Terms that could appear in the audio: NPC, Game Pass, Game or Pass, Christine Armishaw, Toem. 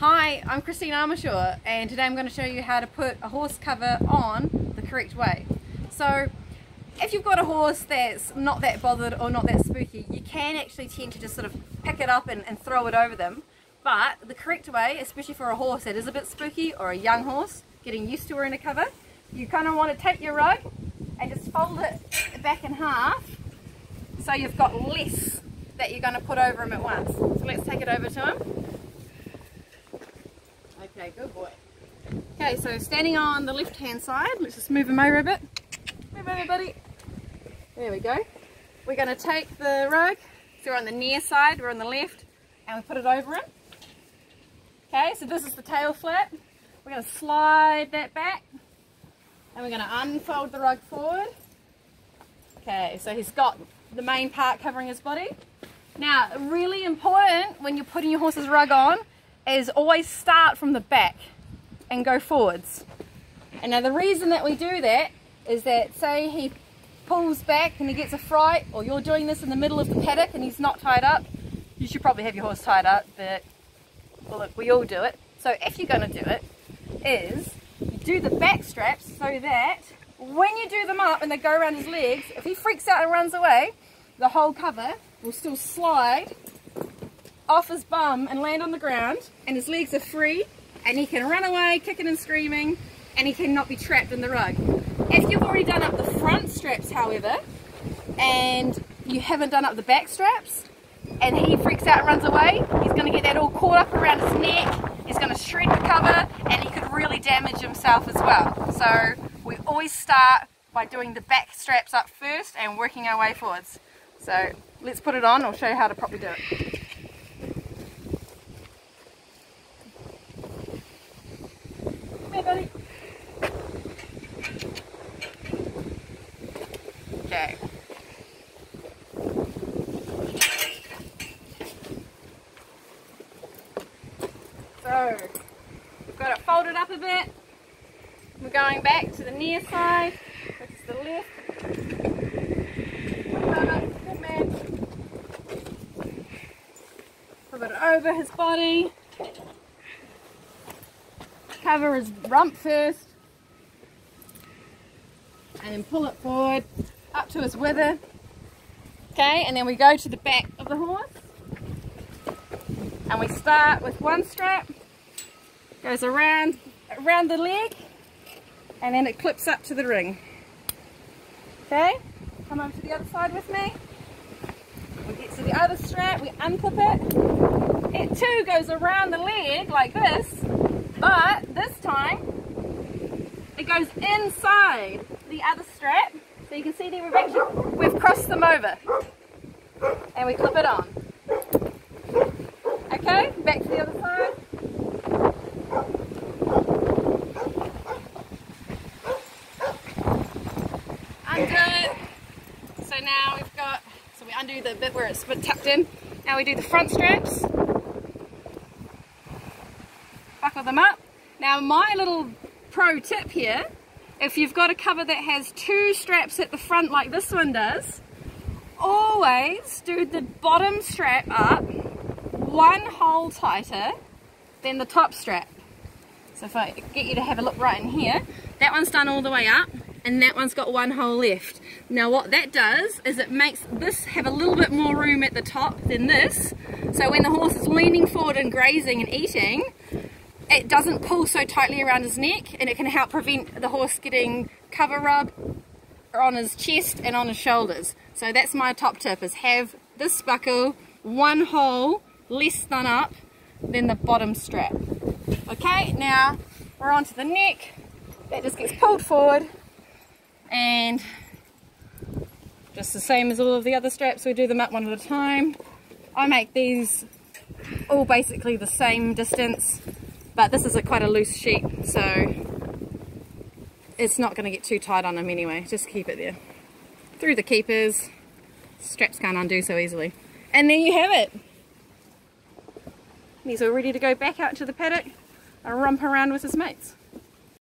Hi, I'm Christine Armishaw, and today I'm going to show you how to put a horse cover on the correct way. So if you've got a horse that's not that bothered or not that spooky, you can actually tend to just sort of pick it up and throw it over them. But the correct way, especially for a horse that is a bit spooky or a young horse getting used to wearing a cover, you kind of want to take your rug and just fold it back in half so you've got less that you're going to put over him at once. So let's take it over to him. Okay, good boy. Okay, so standing on the left-hand side, let's just move him over a bit. Move over, buddy. There we go. We're going to take the rug, so we're on the near side, we're on the left, and we put it over him. Okay, so this is the tail flap. We're going to slide that back, and we're going to unfold the rug forward. Okay, so he's got the main part covering his body. Now, really important when you're putting your horse's rug on, is always start from the back and go forwards. And now the reason that we do that is that, say he pulls back and he gets a fright, or you're doing this in the middle of the paddock and he's not tied up. You should probably have your horse tied up, but well, look, we all do it. So if you're gonna do it, is you do the back straps so that when you do them up and they go around his legs, if he freaks out and runs away, the whole cover will still slide off his bum and land on the ground, and his legs are free and he can run away kicking and screaming, and he cannot be trapped in the rug. If you've already done up the front straps, however, and you haven't done up the back straps, and he freaks out and runs away, he's going to get that all caught up around his neck, he's going to shred the cover, and he could really damage himself as well. So we always start by doing the back straps up first and working our way forwards. So let's put it on, I'll show you how to properly do it. Okay. So we've got it folded up a bit. We're going back to the near side. That's the left. Good man. Put it over his body. Cover his rump first, and then pull it forward up to his wither. Okay, and then we go to the back of the horse, and we start with one strap, goes around the leg, and then it clips up to the ring. Okay, come over to the other side with me. We get to the other strap, we unclip it. It too goes around the leg like this. But this time, it goes inside the other strap. So you can see there we've crossed them over. And we clip it on. Okay, back to the other side. Undo it. So now we've got, so we undo the bit where it's tucked in. Now we do the front straps. Them up. Now my little pro tip here, if you've got a cover that has two straps at the front like this one does, always do the bottom strap up one hole tighter than the top strap. So if I get you to have a look right in here, that one's done all the way up and that one's got one hole left. Now what that does is it makes this have a little bit more room at the top than this, so when the horse is leaning forward and grazing and eating, it doesn't pull so tightly around his neck, and it can help prevent the horse getting cover rub on his chest and on his shoulders. So that's my top tip, is have this buckle one hole less done up than the bottom strap. Okay, now we're on to the neck. That just gets pulled forward, and just the same as all of the other straps, we do them up one at a time. I make these all basically the same distance, but this is quite a loose sheet, so it's not going to get too tight on him anyway. Just keep it there. Through the keepers, straps can't undo so easily. And there you have it. He's all ready to go back out to the paddock and romp around with his mates.